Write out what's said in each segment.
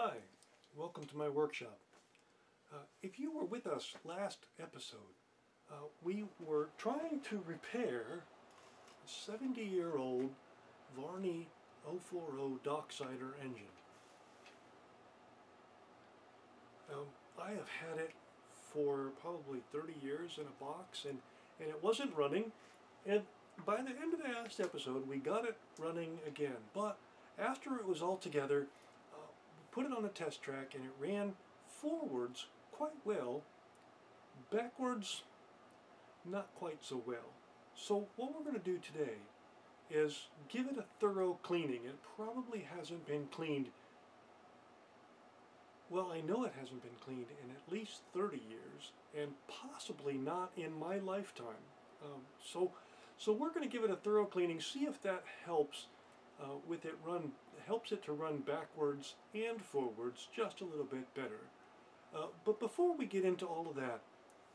Hi, welcome to my workshop. If you were with us last episode, we were trying to repair a 70-year-old Varney 040 Docksider engine. I have had it for probably 30 years in a box, and it wasn't running, and by the end of the last episode we got it running again, but after it was all together, we put it on a test track and it ran forwards quite well, backwards not quite so well. So what we're going to do today is give it a thorough cleaning. It probably hasn't been cleaned, well, I know it hasn't been cleaned in at least 30 years and possibly not in my lifetime. So we're going to give it a thorough cleaning, see if that helps with it helps it to run backwards and forwards just a little bit better. But before we get into all of that,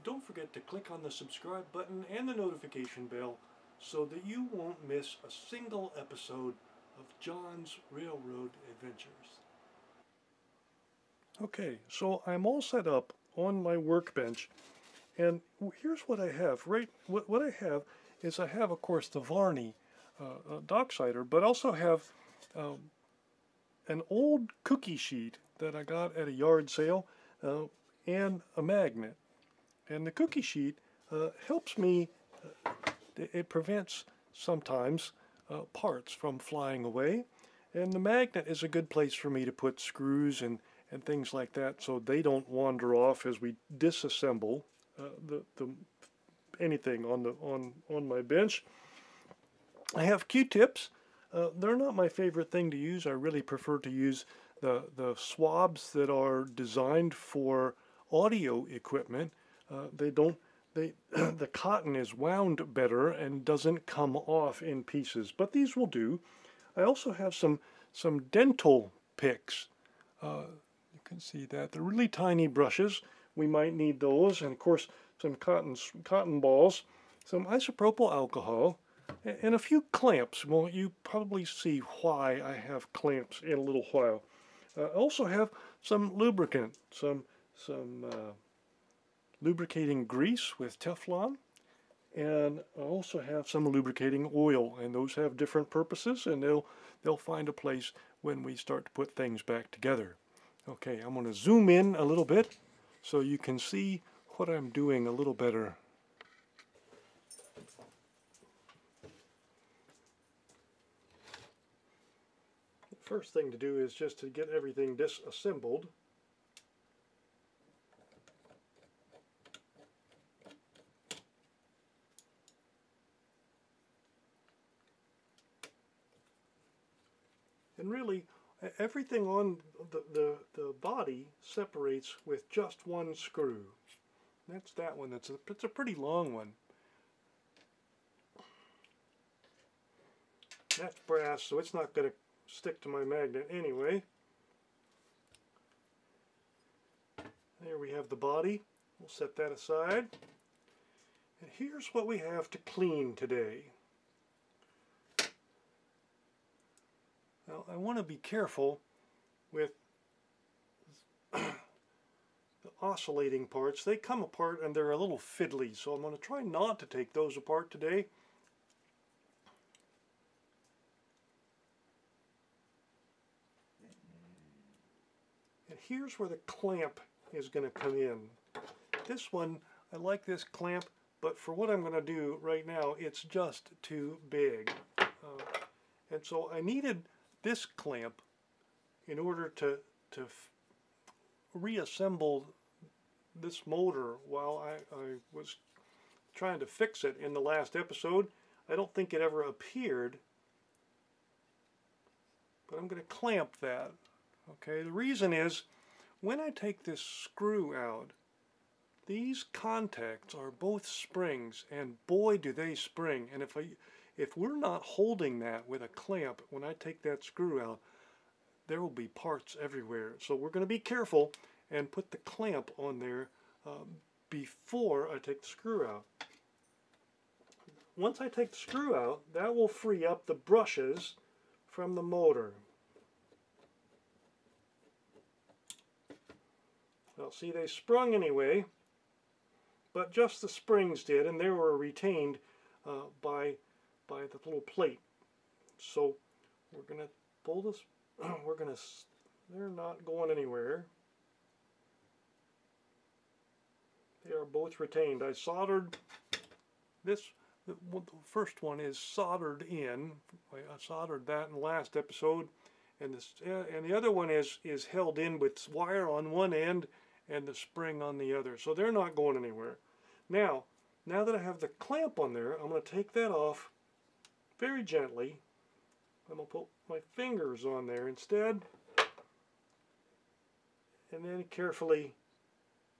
don't forget to click on the subscribe button and the notification bell so that you won't miss a single episode of John's Railroad Adventures. Okay, so I'm all set up on my workbench, and here's what I have. Right, what I have is I have, of course, the Varney Docksider, but also have an old cookie sheet that I got at a yard sale and a magnet. And the cookie sheet helps me, it prevents sometimes parts from flying away, and the magnet is a good place for me to put screws and things like that, so they don't wander off as we disassemble anything on my bench. I have Q-tips. They're not my favorite thing to use. I really prefer to use the swabs that are designed for audio equipment. The cotton is wound better and doesn't come off in pieces, but these will do. I also have some dental picks. You can see that they're really tiny brushes. We might need those, and of course some cotton balls, some isopropyl alcohol, and a few clamps. Well, you probably see why I have clamps in a little while. I also have some lubricant, some lubricating grease with Teflon, and I also have some lubricating oil, and those have different purposes, and they'll find a place when we start to put things back together. Okay, I'm going to zoom in a little bit so you can see what I'm doing a little better. The first thing to do is just to get everything disassembled. And really, everything on the body separates with just one screw. That's that one. It's a pretty long one. That's brass, so it's not going to stick to my magnet anyway. There we have the body. We'll set that aside. And here's what we have to clean today. Now, I want to be careful with the oscillating parts. They come apart and they're a little fiddly, so I'm going to try not to take those apart today. And here's where the clamp is going to come in. This one, I like this clamp, but for what I'm going to do right now, it's just too big. And so I needed this clamp in order to reassemble this motor while I was trying to fix it in the last episode. I don't think it ever appeared, but I'm going to clamp that. Okay, the reason is when I take this screw out, these contacts are both springs, and boy do they spring. And if we're not holding that with a clamp, when I take that screw out, there will be parts everywhere. So we're going to be careful and put the clamp on there before I take the screw out. Once I take the screw out, that will free up the brushes from the motor. out. See, they sprung anyway, but just the springs did, and they were retained by the little plate. So we're going to pull this. We're going to. They're not going anywhere. They are both retained. I soldered this. The first one is soldered in. I soldered that in the last episode, and this and the other one is held in with wire on one end and the spring on the other. So they're not going anywhere. Now that I have the clamp on there, I'm going to take that off very gently. I'm going to put my fingers on there instead, and then carefully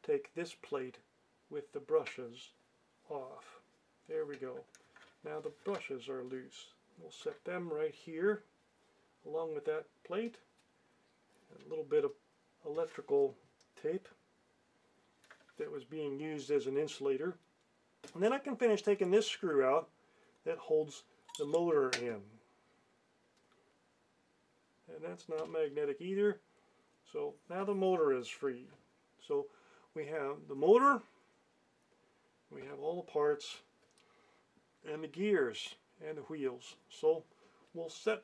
take this plate with the brushes off. There we go. Now the brushes are loose. We'll set them right here along with that plate. A little bit of electrical tape that was being used as an insulator. And then I can finish taking this screw out that holds the motor in. And that's not magnetic either. So now the motor is free. So we have the motor, we have all the parts, and the gears and the wheels. So we'll set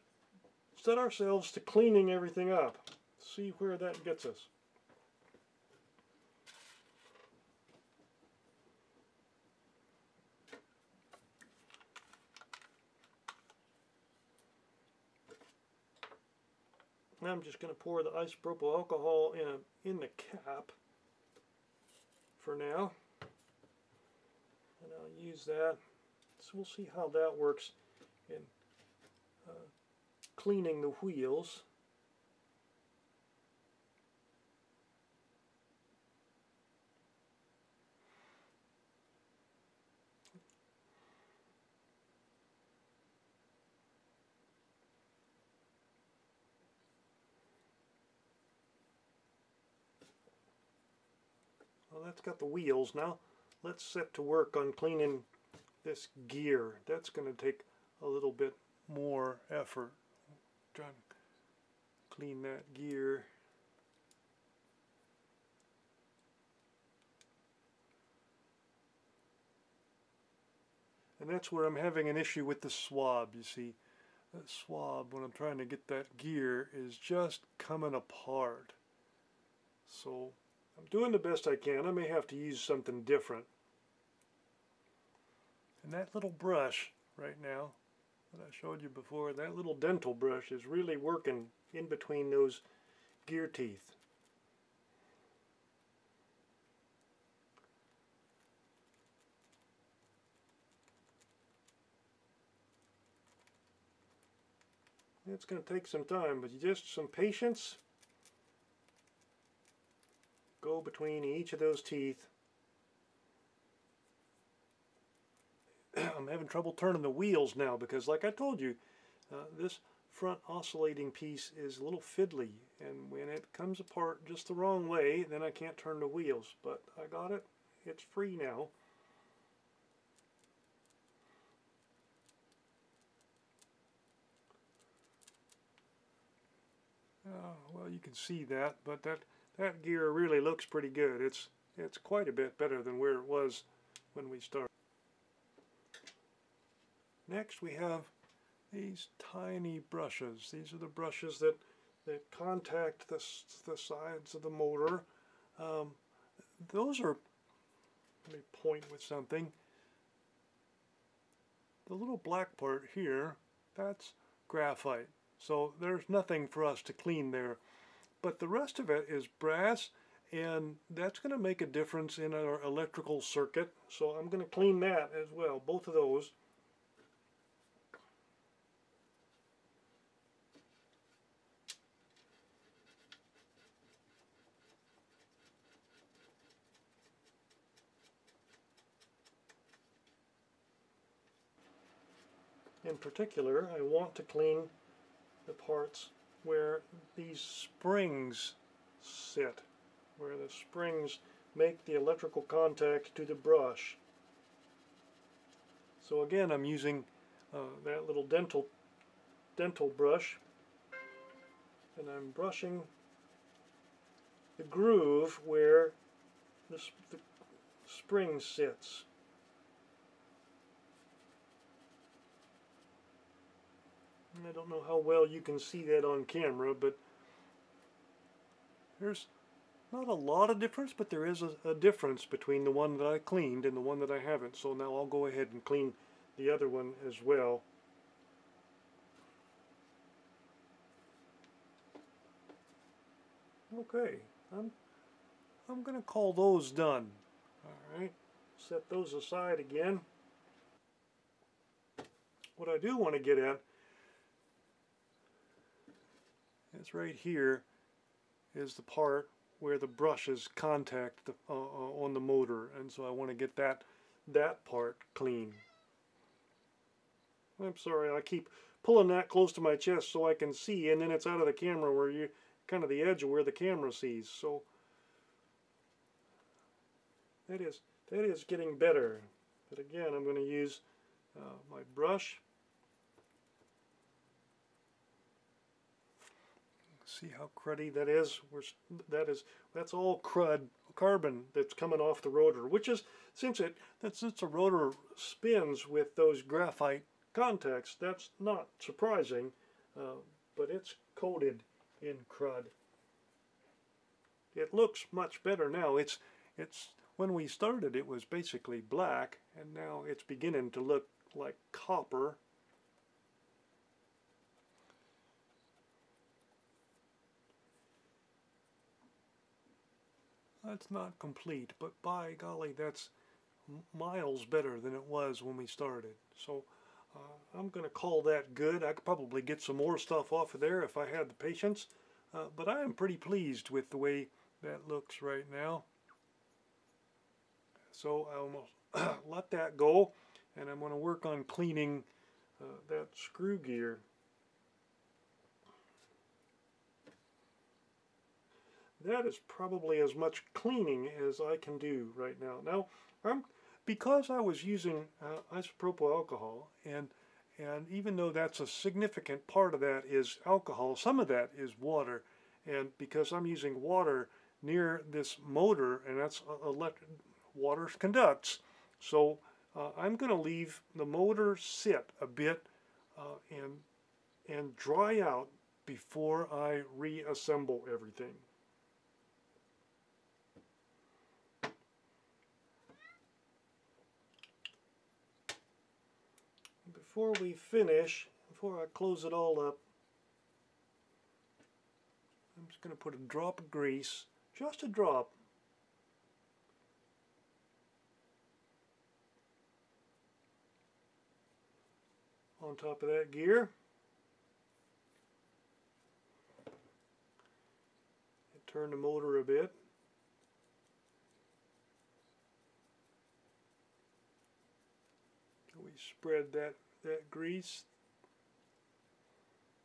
ourselves to cleaning everything up. See where that gets us. Now I'm just going to pour the isopropyl alcohol in the cap for now, and I'll use that. So we'll see how that works in cleaning the wheels. Well, that's got the wheels. Now let's set to work on cleaning this gear. That's going to take a little bit more effort. Trying to clean that gear. And that's where I'm having an issue with the swab, you see. That swab, when I'm trying to get that gear, is just coming apart. So I'm doing the best I can. I may have to use something different. And that little brush right now that I showed you before, that little dental brush is really working in between those gear teeth. It's going to take some time, but just some patience. Go between each of those teeth. I'm having trouble turning the wheels now because, like I told you, this front oscillating piece is a little fiddly, and when it comes apart just the wrong way, then I can't turn the wheels. But I got it. It's free now. Well, you can see that, but that gear really looks pretty good. It's quite a bit better than where it was when we started. Next we have these tiny brushes. These are the brushes that contact the sides of the motor. Those are, let me point with something. The little black part here, that's graphite. So there's nothing for us to clean there. But the rest of it is brass, and that's going to make a difference in our electrical circuit. So I'm going to clean that as well, both of those. In particular, I want to clean the parts where these springs sit, where the springs make the electrical contact to the brush. So again, I'm using that little dental brush, and I'm brushing the groove where the spring sits. And I don't know how well you can see that on camera, but there's not a lot of difference, but there is a difference between the one that I cleaned and the one that I haven't. So now I'll go ahead and clean the other one as well. Okay, I'm going to call those done. All right, set those aside again. What I do want to get at is right here is the part where the brushes contact the, on the motor, and so I want to get that part clean. I'm sorry, I keep pulling that close to my chest so I can see, and then it's out of the camera where you kind of the edge of where the camera sees. So that is getting better. But again, I'm going to use my brush. See how cruddy that is? That's all crud carbon that's coming off the rotor, which is since the rotor spins with those graphite contacts, that's not surprising, but it's coated in crud. It looks much better now. It's when we started it was basically black, and now it's beginning to look like copper. That's not complete, but by golly, that's miles better than it was when we started. So I'm going to call that good. I could probably get some more stuff off of there if I had the patience, but I am pretty pleased with the way that looks right now. So I almost let that go, and I'm going to work on cleaning that screw gear. That is probably as much cleaning as I can do right now. Now, because I was using isopropyl alcohol, and even though that's a significant part of that is alcohol, some of that is water. And because I'm using water near this motor, and that's water conducts, so I'm going to leave the motor sit a bit and dry out before I reassemble everything. Before we finish, before I close it all up, I'm just going to put a drop of grease, just a drop. On top of that gear. Turn the motor a bit. We spread that grease.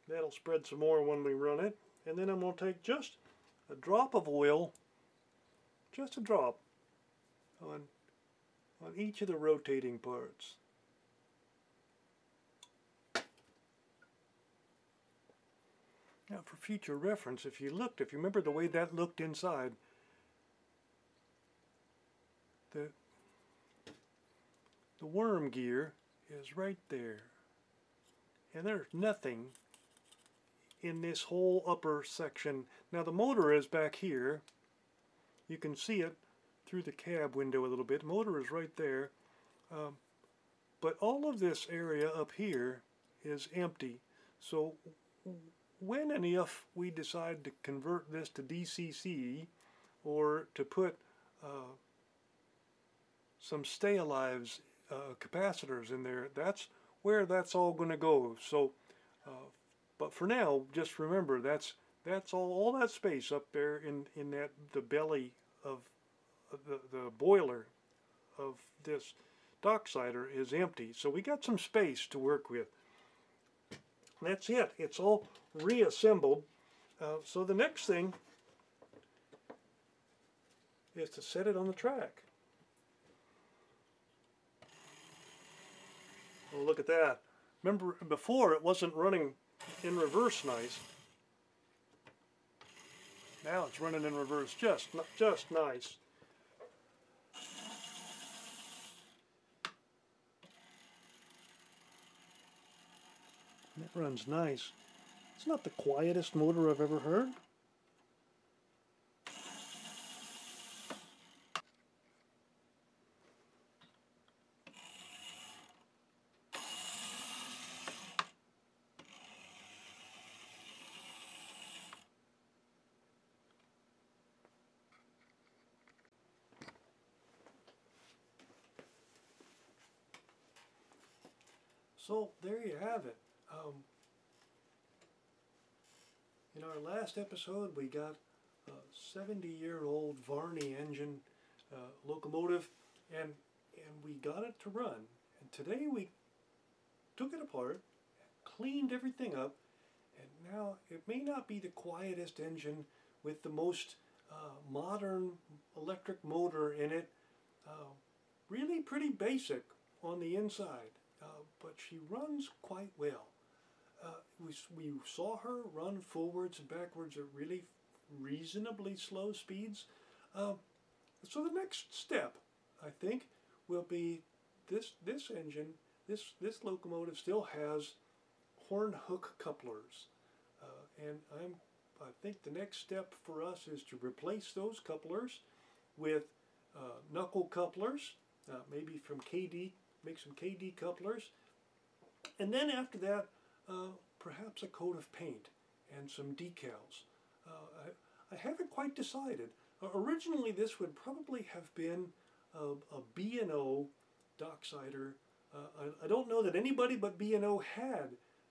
That'll spread some more when we run it. And then I'm going to take just a drop of oil, just a drop, on each of the rotating parts. Now for future reference, if you remember the way that looked inside, the worm gear is right there, and there's nothing in this whole upper section. Now the motor is back here. You can see it through the cab window a little bit. The motor is right there, but all of this area up here is empty. So when and if we decide to convert this to DCC or to put some stay-alives capacitors in there, that's where that's all going to go. So, but for now, just remember that's all that space up there in that the belly of the boiler of this Docksider is empty. So we got some space to work with. That's it. It's all reassembled. So the next thing is to set it on the track. Well, look at that. Remember, before it wasn't running in reverse nice. Now it's running in reverse, just nice. It runs nice. It's not the quietest motor I've ever heard. So there you have it. In our last episode we got a 70-year-old Varney engine locomotive and we got it to run. And today we took it apart, cleaned everything up, and now it may not be the quietest engine with the most modern electric motor in it. Really pretty basic on the inside. But she runs quite well. We saw her run forwards and backwards at really reasonably slow speeds. So the next step, I think, will be this engine. This locomotive still has horn hook couplers, and I think the next step for us is to replace those couplers with knuckle couplers, maybe from KD. Make some KD couplers, and then after that perhaps a coat of paint and some decals. I haven't quite decided. Originally this would probably have been a B&O Docksider. I don't know that anybody but B&O had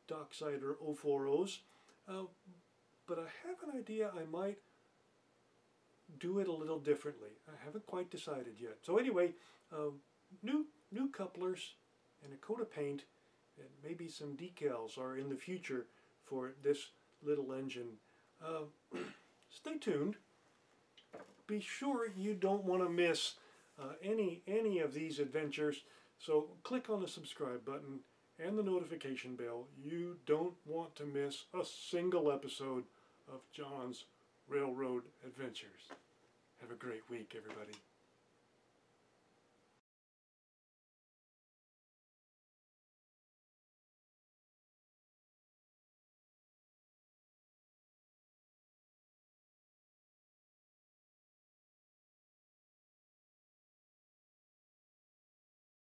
Docksider 040s, but I have an idea I might do it a little differently. I haven't quite decided yet. So anyway, new couplers and a coat of paint and maybe some decals are in the future for this little engine. Stay tuned. Be sure you don't want to miss any of these adventures, so click on the subscribe button and the notification bell. You don't want to miss a single episode of John's Railroad Adventures. Have a great week, everybody.